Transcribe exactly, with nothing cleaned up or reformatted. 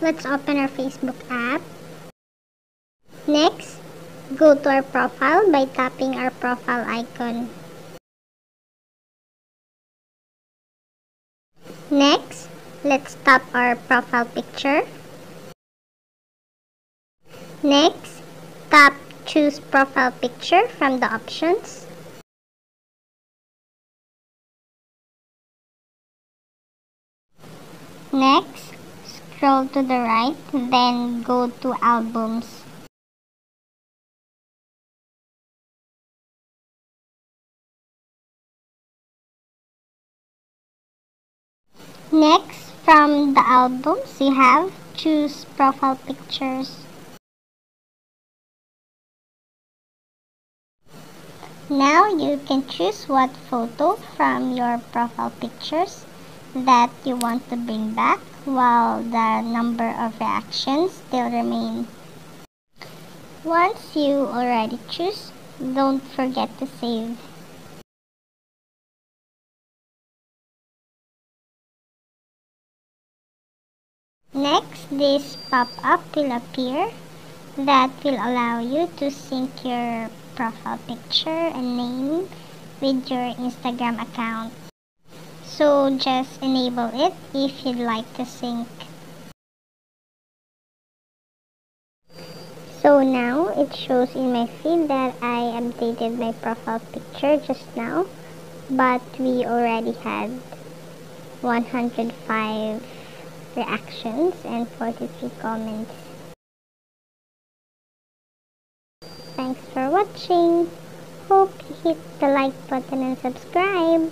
let's open our Facebook app. Next, go to our profile by tapping our profile icon. Next, let's tap our profile picture. Next, tap Choose Profile Picture from the options. Next, scroll to the right, then go to Albums. Next, from the albums, you have Choose Profile Pictures. Now you can choose what photo from your profile pictures that you want to bring back, while the number of reactions still remain. Once you already choose, don't forget to save. Next, this pop-up will appear that will allow you to sync your profile picture and name with your Instagram account. So just enable it if you'd like to sync. So now it shows in my feed that I updated my profile picture just now, but we already had one hundred five reactions and forty-three comments. Thanks for watching. Hope you hit the like button and subscribe.